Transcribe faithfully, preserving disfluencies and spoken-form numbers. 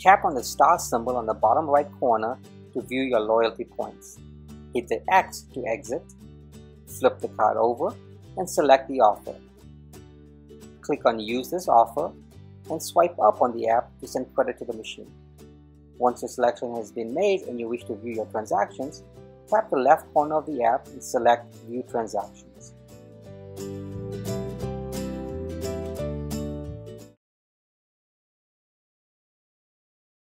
Tap on the star symbol on the bottom right corner to view your loyalty points. Hit the X to exit, flip the card over, and select the offer. Click on Use this offer and swipe up on the app to send credit to the machine. Once your selection has been made and you wish to view your transactions, tap the left corner of the app and select View Transactions.